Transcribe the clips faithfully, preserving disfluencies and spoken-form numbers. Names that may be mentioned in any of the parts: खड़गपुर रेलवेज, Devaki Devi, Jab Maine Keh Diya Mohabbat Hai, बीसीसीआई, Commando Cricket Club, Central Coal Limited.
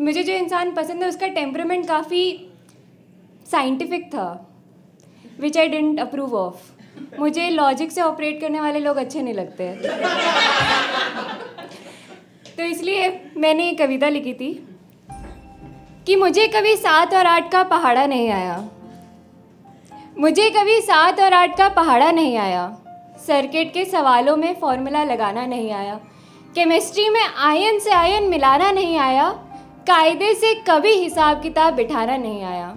मुझे जो इंसान पसंद है उसका टेम्परामेंट काफ़ी साइंटिफिक था, which I didn't approve of. मुझे लॉजिक से ऑपरेट करने वाले लोग अच्छे नहीं लगते। तो इसलिए मैंने एक कविता लिखी थी कि मुझे कभी सात और आठ का पहाड़ा नहीं आया, मुझे कभी सात और आठ का पहाड़ा नहीं आया, सर्किट के सवालों में फॉर्मूला लगाना नहीं आया, केमिस्ट्री में आयन से आयन मिलाना नहीं आया, कायदे से कभी हिसाब किताब बिठाना नहीं आया,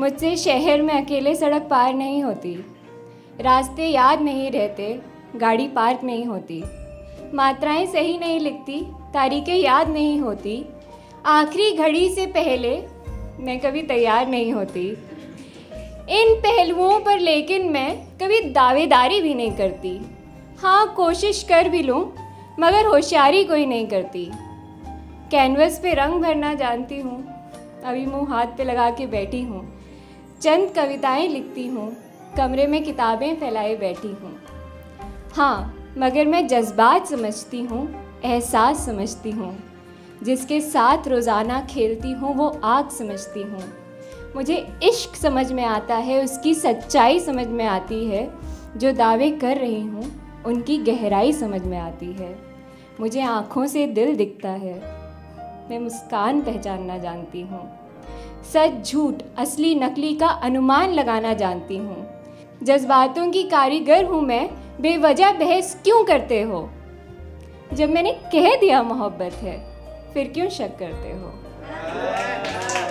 मुझसे शहर में अकेले सड़क पार नहीं होती, रास्ते याद नहीं रहते, गाड़ी पार्क नहीं होती, मात्राएं सही नहीं लिखती, तारीखें याद नहीं होती, आखिरी घड़ी से पहले मैं कभी तैयार नहीं होती। इन पहलुओं पर लेकिन मैं कभी दावेदारी भी नहीं करती, हाँ कोशिश कर भी लूँ मगर होशियारी कोई नहीं करती। कैनवस पे रंग भरना जानती हूँ, अभी मुँह हाथ पे लगा के बैठी हूँ, चंद कविताएं लिखती हूँ, कमरे में किताबें फैलाए बैठी हूँ, हाँ मगर मैं जज्बात समझती हूँ, एहसास समझती हूँ, जिसके साथ रोज़ाना खेलती हूँ वो आग समझती हूँ। मुझे इश्क समझ में आता है, उसकी सच्चाई समझ में आती है, जो दावे कर रही हूँ उनकी गहराई समझ में आती है, मुझे आँखों से दिल दिखता है, मैं मुस्कान पहचानना जानती हूँ, सच झूठ असली नकली का अनुमान लगाना जानती हूँ, जज्बातों की कारीगर हूँ मैं, बेवजह बहस क्यों करते हो, जब मैंने कह दिया मोहब्बत है फिर क्यों शक करते हो।